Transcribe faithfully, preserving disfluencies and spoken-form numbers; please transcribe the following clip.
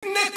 Maybe